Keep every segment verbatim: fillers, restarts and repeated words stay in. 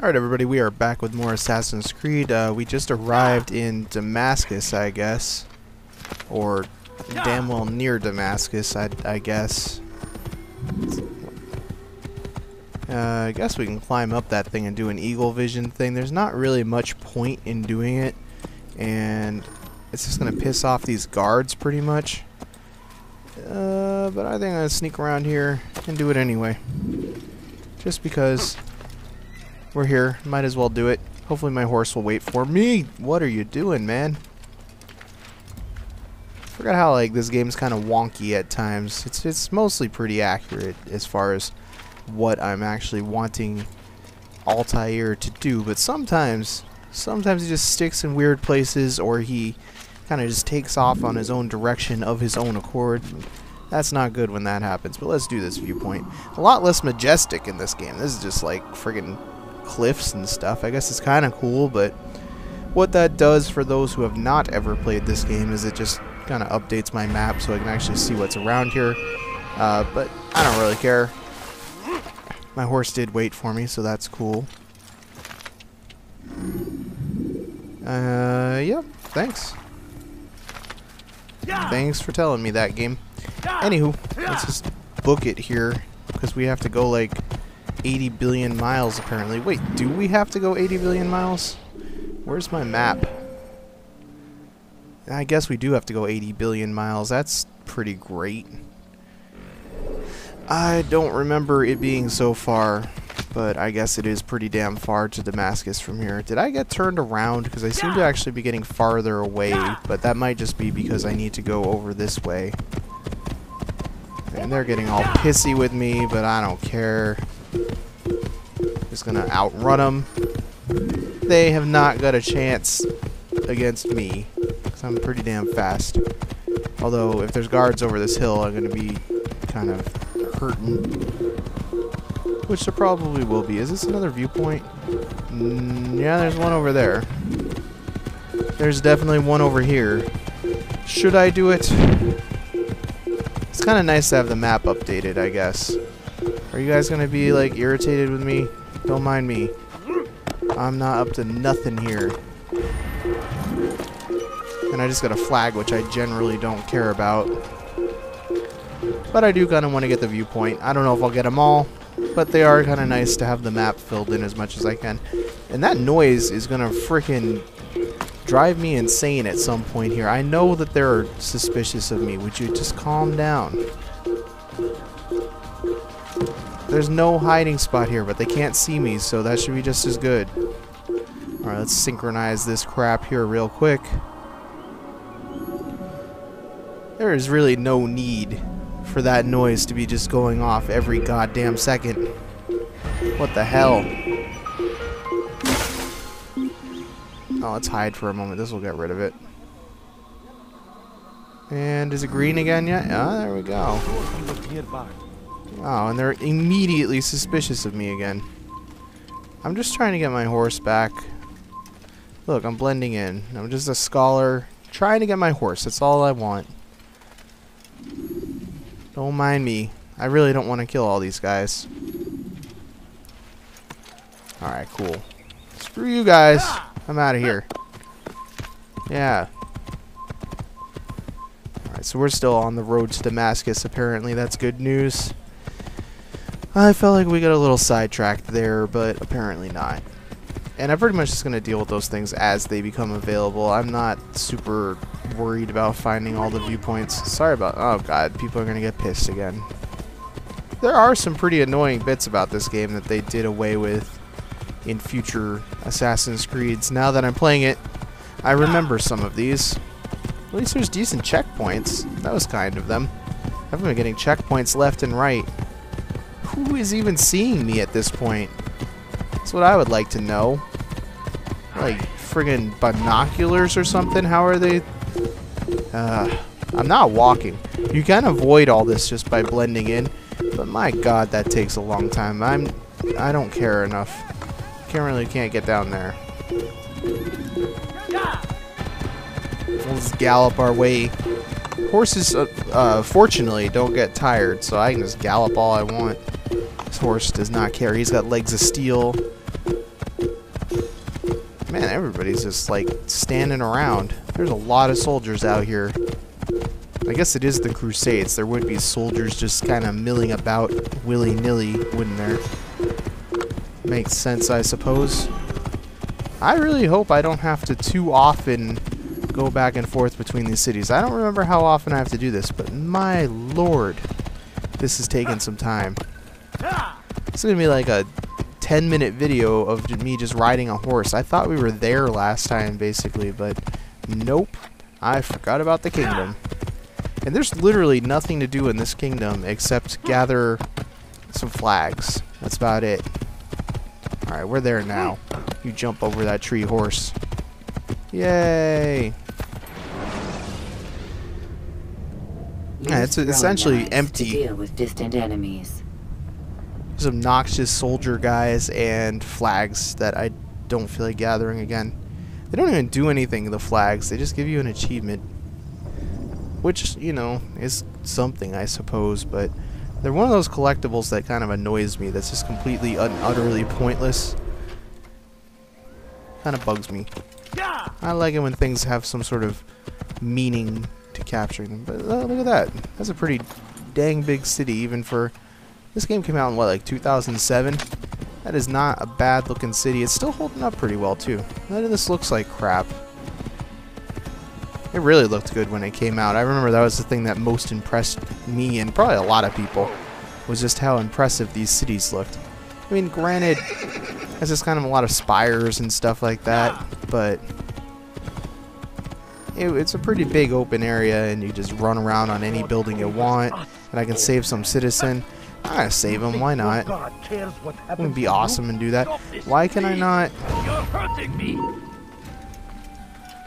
Alright everybody, we are back with more Assassin's Creed. Uh, we just arrived in Damascus, I guess. Or damn well near Damascus, I, I guess. Uh, I guess we can climb up that thing and do an eagle vision thing. There's not really much point in doing it. And it's just going to piss off these guards pretty much. Uh, but I think I'm going to sneak around here and do it anyway. Just because... we're here. Might as well do it. Hopefully my horse will wait for me. What are you doing, man? Forgot how like this game's kind of wonky at times. It's it's mostly pretty accurate as far as what I'm actually wanting Altair to do, but sometimes sometimes he just sticks in weird places, or he kind of just takes off on his own direction of his own accord. That's not good when that happens. But let's do this viewpoint. A lot less majestic in this game. This is just like friggin' cliffs and stuff. I guess it's kind of cool, but what that does for those who have not ever played this game is it just kind of updates my map so I can actually see what's around here. Uh, but I don't really care. My horse did wait for me, so that's cool. Uh, yeah, thanks. Thanks for telling me that, game. Anywho, let's just book it here because we have to go like eighty billion miles apparently. Wait, do we have to go eighty billion miles? Where's my map? I guess we do have to go eighty billion miles. That's pretty great. I don't remember it being so far, but I guess it is pretty damn far to Damascus from here. Did I get turned around? Because I seem to actually be getting farther away, but that might just be because I need to go over this way. And they're getting all pissy with me, but I don't care. Just gonna outrun them. They have not got a chance against me because I'm pretty damn fast. Although if there's guards over this hill, I'm gonna be kind of hurting, which there probably will be. Is this another viewpoint? Mm, yeah, there's one over there. There's definitely one over here. Should I do it? It's kind of nice to have the map updated, I guess. Are you guys gonna be like irritated with me? Don't mind me. I'm not up to nothing here. And I just got a flag, which I generally don't care about. But I do kind of want to get the viewpoint. I don't know if I'll get them all, but they are kind of nice to have the map filled in as much as I can. And that noise is gonna frickin' drive me insane at some point here. I know that they're suspicious of me. Would you just calm down? There's no hiding spot here, but they can't see me, so that should be just as good. Alright, let's synchronize this crap here real quick. There is really no need for that noise to be just going off every goddamn second. What the hell? Oh, let's hide for a moment. This will get rid of it. And is it green again yet? Ah, there we go. Oh, and they're immediately suspicious of me again. I'm just trying to get my horse back. Look, I'm blending in. I'm just a scholar trying to get my horse. That's all I want. Don't mind me. I really don't want to kill all these guys. Alright, cool. Screw you guys. I'm out of here. Yeah. Alright, so we're still on the road to Damascus, apparently. That's good news. I felt like we got a little sidetracked there, but apparently not. And I'm pretty much just going to deal with those things as they become available. I'm not super worried about finding all the viewpoints. Sorry about... oh, God. People are going to get pissed again. There are some pretty annoying bits about this game that they did away with in future Assassin's Creeds. Now that I'm playing it, I remember some of these. At least there's decent checkpoints. That was kind of them. I've been getting checkpoints left and right. Who is even seeing me at this point? That's what I would like to know. Like, friggin' binoculars or something? How are they... Uh, I'm not walking. You can avoid all this just by blending in, but my god, that takes a long time. I'm... I don't care enough. Can't really... can't get down there. Let's gallop our way. Horses, uh, uh, fortunately, don't get tired, so I can just gallop all I want. Horse does not care. He's got legs of steel. Man, everybody's just, like, standing around. There's a lot of soldiers out here. I guess it is the Crusades. There would be soldiers just kind of milling about willy-nilly, wouldn't there? Makes sense, I suppose. I really hope I don't have to too often go back and forth between these cities. I don't remember how often I have to do this, but my lord, this is taking some time. It's going to be like a ten minute video of me just riding a horse. I thought we were there last time, basically, but nope. I forgot about the kingdom. And there's literally nothing to do in this kingdom except gather some flags. That's about it. Alright, we're there now. You jump over that tree, horse. Yay! Yeah, it's essentially empty. To deal with distant enemies. There's obnoxious soldier guys and flags that I don't feel like gathering again. They don't even do anything, the flags. They just give you an achievement. Which, you know, is something, I suppose, but they're one of those collectibles that kind of annoys me. That's just completely and utterly pointless. Kind of bugs me. I like it when things have some sort of meaning to capturing them. But uh, look at that. That's a pretty dang big city, even for... This game came out in, what, like two thousand seven? That is not a bad-looking city. It's still holding up pretty well, too. None of this looks like crap. It really looked good when it came out. I remember that was the thing that most impressed me, and probably a lot of people, was just how impressive these cities looked. I mean, granted, there's just kind of a lot of spires and stuff like that, but... It, it's a pretty big open area, and you just run around on any building you want, and I can save some citizen. I'm gonna save him, why not? It would be awesome and do that. Why can I not? You're hurting me.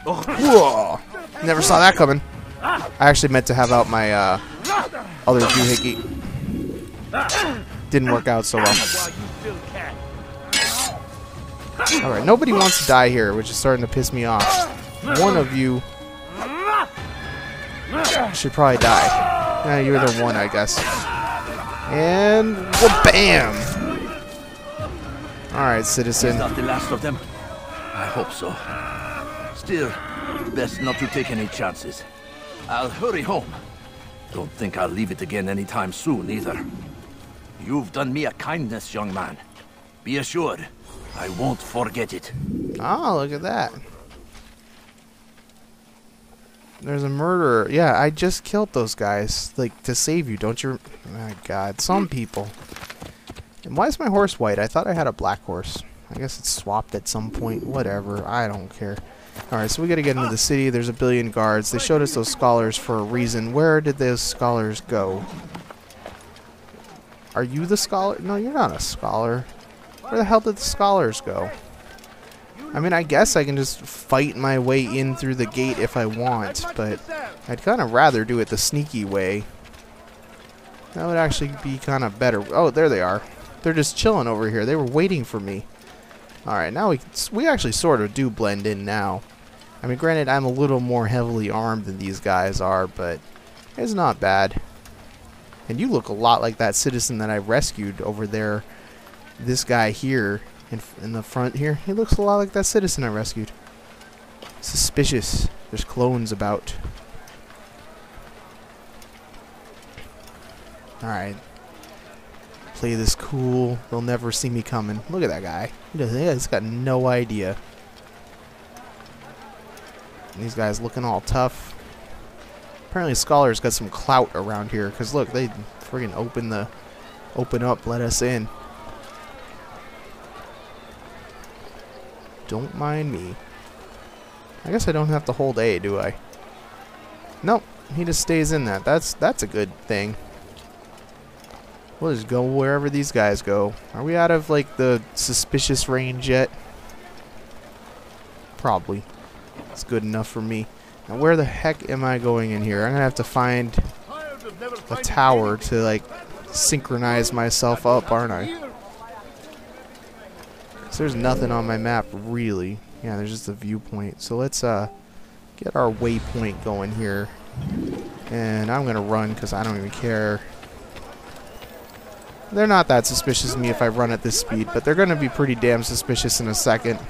Whoa! Never saw that coming. I actually meant to have out my uh, other doohickey. Didn't work out so well. Alright, nobody wants to die here, which is starting to piss me off. One of you should probably die. Yeah, you're the one, I guess. And bam! Alright, citizen. It's not the last of them. I hope so. Still, best not to take any chances. I'll hurry home. Don't think I'll leave it again anytime soon, either. You've done me a kindness, young man. Be assured, I won't forget it. Oh, look at that. There's a murderer. Yeah, I just killed those guys, like, to save you, don't you? Oh, my God, some people. And why is my horse white? I thought I had a black horse. I guess it's swapped at some point. Whatever, I don't care. Alright, so we gotta get into the city. There's a billion guards. They showed us those scholars for a reason. Where did those scholars go? Are you the scholar? No, you're not a scholar. Where the hell did the scholars go? I mean, I guess I can just fight my way in through the gate if I want, but I'd kind of rather do it the sneaky way. That would actually be kind of better. Oh, there they are. They're just chilling over here. They were waiting for me. Alright, now we we actually sort of do blend in now. I mean, granted, I'm a little more heavily armed than these guys are, but it's not bad. And you look a lot like that citizen that I rescued over there. This guy here. In, in the front here, he looks a lot like that citizen I rescued. Suspicious. There's clones about. Alright. Play this cool. They'll never see me coming. Look at that guy. He doesn't, he's got no idea. And these guys looking all tough. Apparently scholars got some clout around here, because look, they friggin' open the open up, let us in. Don't mind me. I guess I don't have to hold A, do I? Nope. He just stays in that. That's that's a good thing. We'll just go wherever these guys go. Are we out of, like, the suspicious range yet? Probably. It's good enough for me. Now, where the heck am I going in here? I'm going to have to find a tower to, like, synchronize myself up, aren't I? So there's nothing on my map, really. Yeah, there's just a viewpoint. So let's uh, get our waypoint going here. And I'm going to run because I don't even care. They're not that suspicious of me if I run at this speed, but they're going to be pretty damn suspicious in a second.